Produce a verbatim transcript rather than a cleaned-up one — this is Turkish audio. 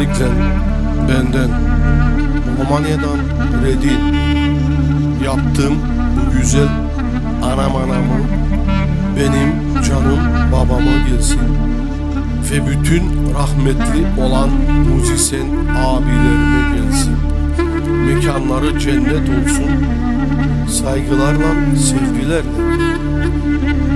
Pendik'ten, benden, Romanya'dan Redin. Yaptım bu güzel anam anamı, benim canım babama gelsin. Ve bütün rahmetli olan müzisyen abilerime gelsin. Mekanları cennet olsun. Saygılarla, sevgilerle.